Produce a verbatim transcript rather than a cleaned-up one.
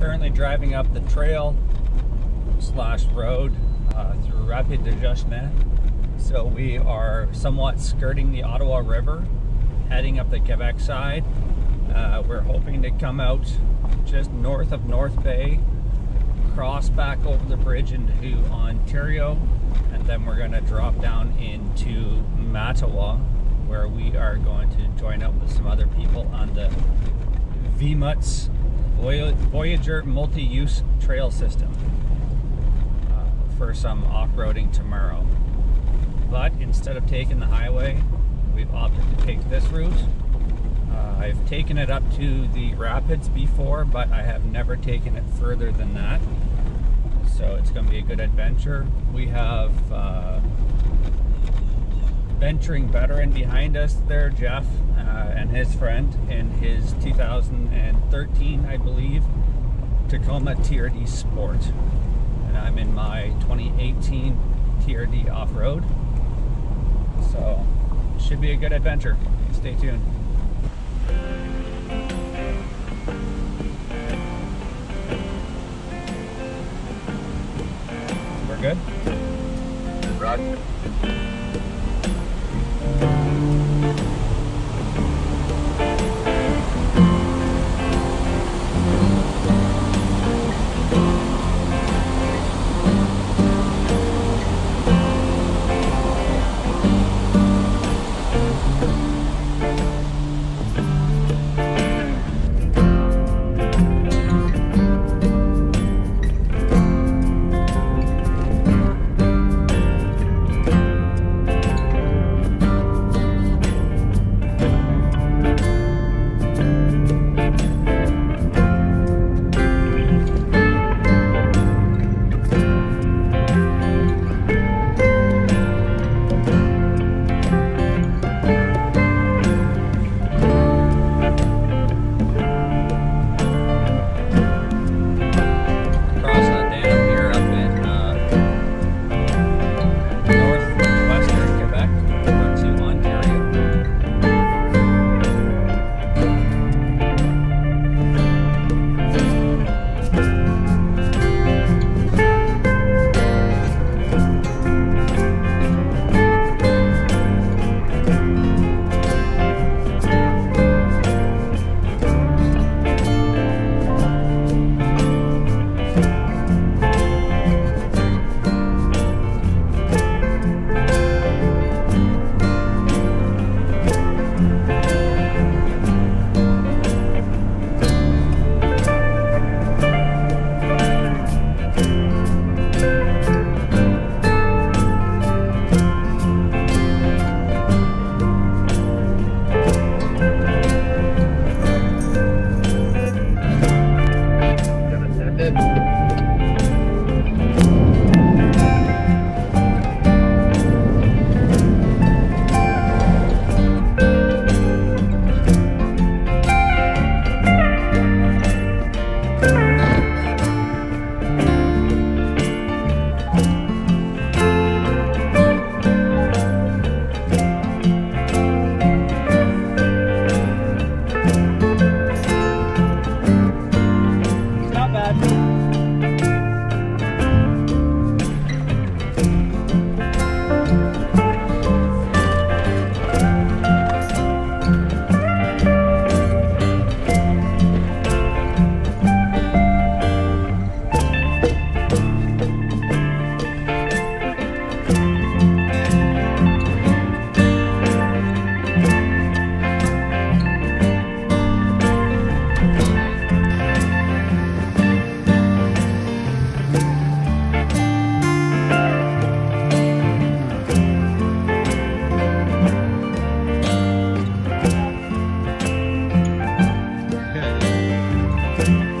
currently driving up the trail slash road uh, through Rapide de Jusne. So we are somewhat skirting the Ottawa River, heading up the Quebec side. Uh, we're hoping to come out just north of North Bay, cross back over the bridge into Ontario, and then we're going to drop down into Mattawa, where we are going to join up with some other people on the V MUTS Voyager multi-use trail system uh, for some off-roading tomorrow. But instead of taking the highway, we've opted to take this route. Uh, I've taken it up to the rapids before, but I have never taken it further than that. So it's going to be a good adventure. We have uh, venturing veteran behind us there, Jeff, uh, and his friend in his two thousand thirteen, I believe, Tacoma T R D Sport. And I'm in my twenty eighteen T R D Off-Road. So it should be a good adventure. Stay tuned. We're good? Roger. Thank you.